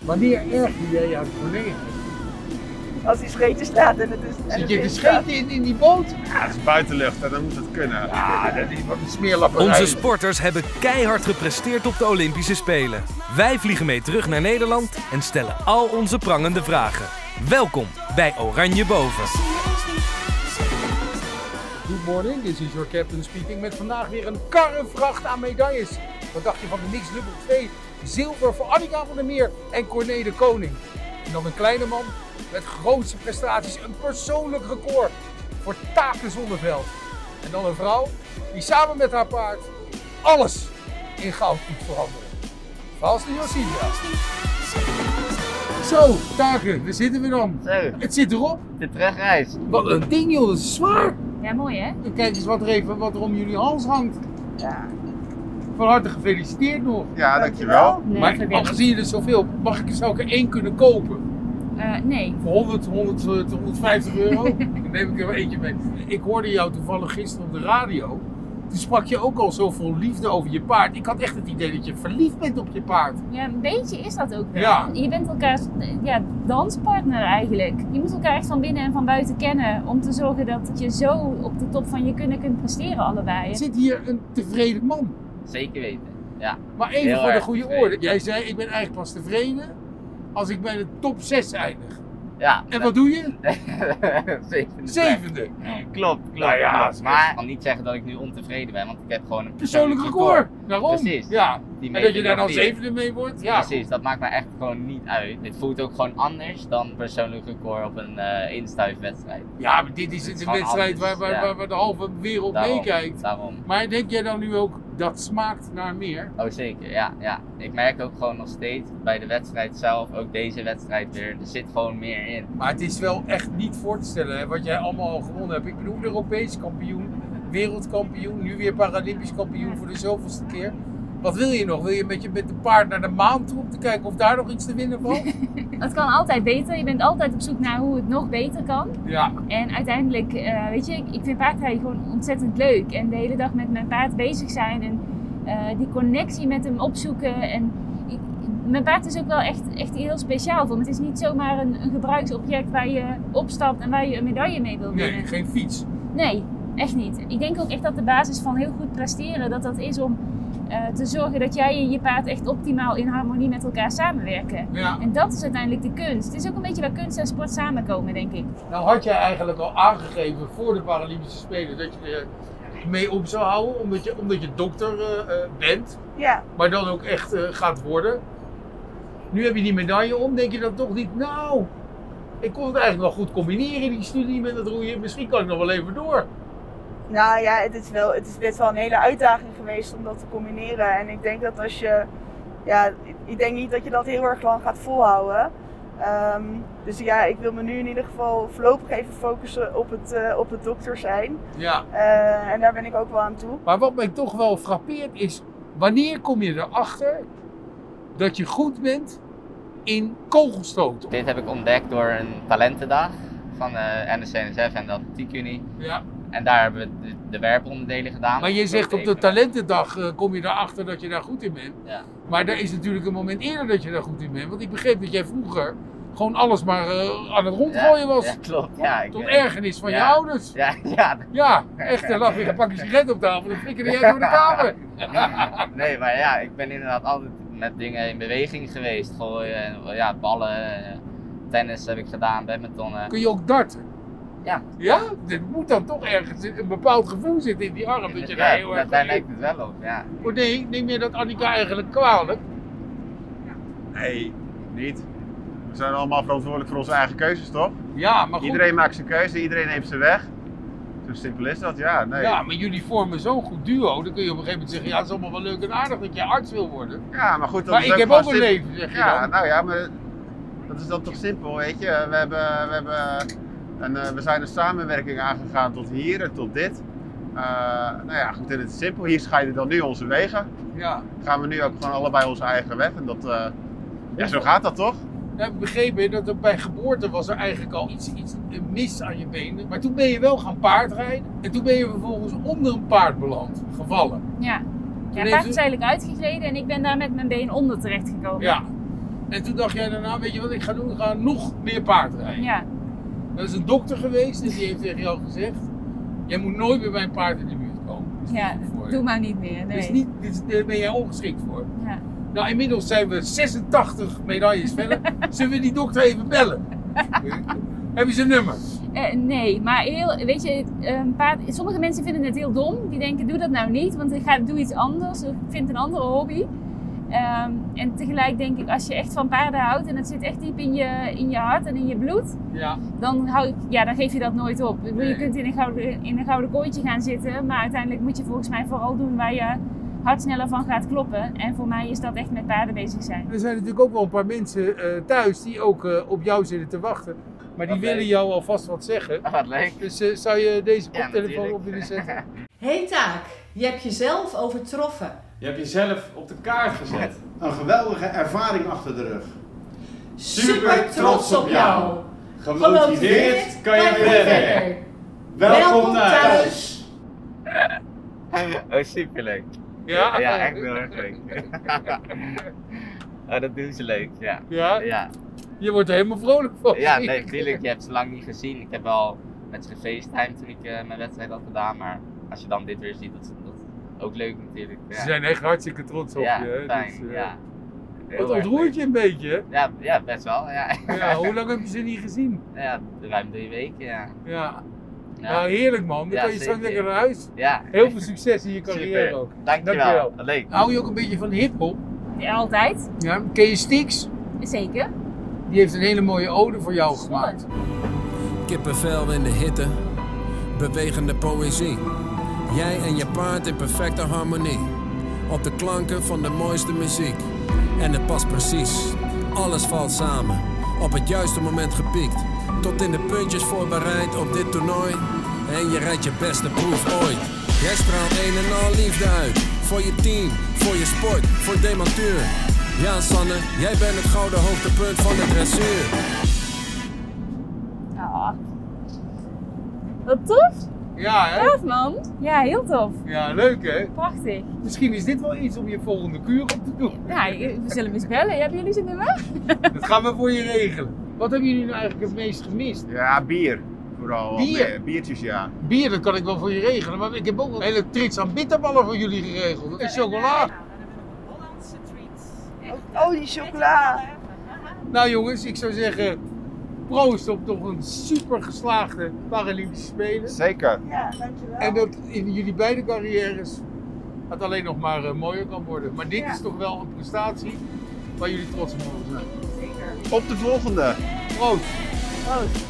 Wanneer ergde jij aan Corné? Als hij scheten staat en het is... Zit je te scheten in die boot? Ja, dat is buitenlucht en dan moet het kunnen. Ja, dat is wat een smeerlapperij. Onze sporters hebben keihard gepresteerd op de Olympische Spelen. Wij vliegen mee terug naar Nederland en stellen al onze prangende vragen. Welkom bij Oranje Boven. Good morning, this is your captain speaking. Met vandaag weer een karrevracht aan medailles. Wat dacht je van de mixed double 2? Zilver voor Annika van der Meer en Corné de Koning. En dan een kleine man met grootste prestaties, een persoonlijk record voor Take Zonneveld. En dan een vrouw die samen met haar paard alles in goud moet veranderen. Vals de Josia. Zo, Take, daar zitten we dan. Zo. Het zit erop. De terugreis. Wat een ding joh, dat is zwaar. Ja, mooi hè? Kijk eens wat er om jullie hals hangt. Ja. Van harte gefeliciteerd nog. Ja, dankjewel. Nee, maar aangezien je er zoveel, mag ik er zo één kunnen kopen? Nee. Voor 100, 150 euro? Dan neem ik er eentje mee. Ik hoorde jou toevallig gisteren op de radio. Toen sprak je ook al zo vol liefde over je paard. Ik had echt het idee dat je verliefd bent op je paard. Ja, een beetje is dat ook wel. Ja. Je bent elkaars danspartner eigenlijk. Je moet elkaar echt van binnen en van buiten kennen om te zorgen dat je zo op de top van je kunnen kunt presteren allebei. Er zit hier een tevreden man. Zeker weten, ja. Maar even heel voor de goede orde. Jij zei, ik ben eigenlijk pas tevreden als ik bij de top 6 eindig. Ja. En wat doe je? Zevende. Klopt. Nou ja, klopt. Maar ik niet zeggen dat ik nu ontevreden ben, want ik heb gewoon een persoonlijk record. Daarom. Precies. Ja. En dat je daar dan zevende mee wordt. Ja. Precies, dat maakt mij echt gewoon niet uit. Dit voelt ook gewoon anders dan persoonlijk record op een instuifwedstrijd. Ja, maar dit is dus een wedstrijd waar de halve wereld meekijkt. Daarom. Maar denk jij dan nu ook, dat smaakt naar meer? Oh zeker, ja. Ik merk ook gewoon nog steeds bij de wedstrijd zelf, ook deze wedstrijd weer, er zit gewoon meer in. Maar het is wel echt niet voor te stellen hè, wat jij allemaal al gewonnen hebt. Ik bedoel, Europees kampioen, wereldkampioen, nu weer Paralympisch kampioen voor de zoveelste keer. Wat wil je nog? Wil je met de paard naar de maan toe om te kijken of daar nog iets te winnen valt? Het kan altijd beter. Je bent altijd op zoek naar hoe het nog beter kan. Ja. En uiteindelijk, weet je, ik vind paardrijden gewoon ontzettend leuk. En de hele dag met mijn paard bezig zijn en die connectie met hem opzoeken. En mijn paard is ook wel echt heel speciaal voor me. Het is niet zomaar een gebruiksobject waar je opstapt en waar je een medaille mee wil winnen. Nee, geen fiets. Nee, echt niet. Ik denk ook echt dat de basis van heel goed presteren, dat is om te zorgen dat jij en je paard echt optimaal in harmonie met elkaar samenwerken. Ja. En dat is uiteindelijk de kunst. Het is ook een beetje waar kunst en sport samenkomen, denk ik. Nou had jij eigenlijk al aangegeven voor de Paralympische Spelen dat je er mee op zou houden, omdat je dokter bent, ja. Maar dan ook echt gaat worden. Nu heb je die medaille om, denk je dan toch niet, nou, ik kon het eigenlijk wel goed combineren, die studie met het roeien, misschien kan ik nog wel even door. Nou ja, het is best wel een hele uitdaging geweest om dat te combineren. En ik denk dat als je... Ja, ik denk niet dat je dat heel erg lang gaat volhouden. Dus ja, ik wil me nu in ieder geval voorlopig even focussen op het dokter zijn. Ja. En daar ben ik ook wel aan toe. Maar wat mij toch wel frappeert is, wanneer kom je erachter dat je goed bent in kogelstoten? Dit heb ik ontdekt door een talentendag van de NSNSF en de Atletiekunie. Ja. En daar hebben we de werponderdelen gedaan. Maar je zegt op de talentendag kom je erachter dat je daar goed in bent. Ja. Maar er is natuurlijk een moment eerder dat je daar goed in bent. Want ik begreep dat jij vroeger gewoon alles maar aan het rondgooien was. Ja, klopt. Ja, tot ergernis van je ouders. Ja, echt. Er lag weer een pakje sigaret op tafel en flikkerde jij door de kamer. Nee, maar ja, ik ben inderdaad altijd met dingen in beweging geweest. Gooien, ja, ballen, tennis heb ik gedaan, badmintonnen. Kun je ook darten? Ja. Ja? Dit moet dan toch ergens een bepaald gevoel zitten in die arm. Dat je daar heel erg... Daar lijkt het wel op, ja. Oh nee, neem je dat Annika eigenlijk kwalijk? Nee, niet. We zijn allemaal verantwoordelijk voor onze eigen keuzes, toch? Ja, maar goed. Iedereen maakt zijn keuze, iedereen neemt zijn weg. Zo simpel is dat, ja. Nee. Ja, maar jullie vormen zo'n goed duo. Dan kun je op een gegeven moment zeggen, ja, het is allemaal wel leuk en aardig dat je arts wil worden. Ja, maar goed, dat maar is ik heb ook een leven, zeg je dan. Nou ja, maar dat is dan toch simpel, weet je. We zijn een samenwerking aangegaan tot hier en tot dit. Nou ja, goed, en het is simpel. Hier scheiden dan nu onze wegen. Ja. Gaan we nu ook gewoon allebei onze eigen weg. En dat, ja, zo gaat dat toch? Ja, ik begreep dat er bij geboorte was er eigenlijk al iets mis aan je benen. Maar toen ben je wel gaan paardrijden. En toen ben je vervolgens onder een paard beland, gevallen. Ja, het paard is eigenlijk uitgegleden en ik ben daar met mijn been onder terecht gekomen. Ja. En toen dacht jij daarna, weet je wat ik ga doen? Ik ga nog meer paardrijden. Ja. Dat is een dokter geweest en die heeft tegen jou gezegd, jij moet nooit meer bij een paard in de buurt komen. Ja, doe maar niet meer. Nee. Daar ben jij ongeschikt voor. Ja. Nou, inmiddels zijn we 86 medailles verder. Zullen we die dokter even bellen? Heb je zijn nummer? Nee, maar heel, weet je, sommige mensen vinden het heel dom. Die denken, doe dat nou niet, want ik doe iets anders. Ik vind een andere hobby. En tegelijk denk ik, als je echt van paarden houdt en dat zit echt diep in je hart en in je bloed, ja. Dan geef je dat nooit op. Nee. Je kunt in een gouden kooitje gaan zitten, maar uiteindelijk moet je volgens mij vooral doen waar je hart sneller van gaat kloppen. En voor mij is dat echt met paarden bezig zijn. Er zijn natuurlijk ook wel een paar mensen thuis die ook op jou zitten te wachten. Maar die willen jou alvast wat zeggen. Wat leuk. Dus zou je deze koptelefoon op willen zetten? Hey Taak, je hebt jezelf overtroffen. Je hebt jezelf op de kaart gezet. Een geweldige ervaring achter de rug. Super trots op jou. Gemotiveerd kan je weer verder. Welkom thuis. Oh, superleuk. Ja? Ja, echt heel erg leuk. Oh, dat doen ze leuk, ja. Ja? Ja. Je wordt er helemaal vrolijk van. Ja, nee, tuurlijk. Je hebt ze lang niet gezien. Ik heb wel met ze gefacetimed toen ik mijn wedstrijd had gedaan. Maar als je dan dit weer ziet, dat is ook leuk natuurlijk. Ja. Ze zijn echt hartstikke trots op je. Hè? Fijn, dus, ja. Wat ontroert je een beetje? Ja, ja, best wel. Ja. Ja, hoe lang heb je ze niet gezien? Ja, ruim 3 weken. Ja. Ja. Ja. Nou, heerlijk man. Dan kan je straks lekker naar huis. Ja. Heel veel succes in je carrière ook. Dankjewel. Leuk. Hou je ook een beetje van hiphop? Ja, altijd. Ja. Ken je Styx? Zeker. Die heeft een hele mooie ode voor jou gemaakt. Kippenvel in de hitte, bewegende poëzie. Jij en je paard in perfecte harmonie. Op de klanken van de mooiste muziek. En het past precies, alles valt samen. Op het juiste moment gepiekt. Tot in de puntjes voorbereid op dit toernooi. En je rijdt je beste proef ooit. Jij straalt een en al liefde uit. Voor je team, voor je sport, voor demontuur. Ja, Sanne, jij bent het gouden hoogtepunt van de dressuur. Oh. Wat tof. Ja, hè? Tof, man. Ja, heel tof. Ja, leuk, hè? Prachtig. Misschien is dit wel iets om je volgende kuur op te doen. Ja, we zullen hem eens bellen. Hebben jullie zin in weg? Dat gaan we voor je regelen. Wat hebben jullie nou eigenlijk het meest gemist? Ja, bier. Vooral biertjes, ja. Bier, dat kan ik wel voor je regelen. Maar ik heb ook een hele trits aan bitterballen voor jullie geregeld. En chocola. Oh, die chocola! Nou jongens, ik zou zeggen, proost op toch een super geslaagde Paralympische Spelen. Zeker. Ja, dankjewel. En dat in jullie beide carrières het alleen nog maar mooier kan worden. Maar dit is toch wel een prestatie waar jullie trots op mogen zijn. Zeker. Op de volgende. Proost. Proost.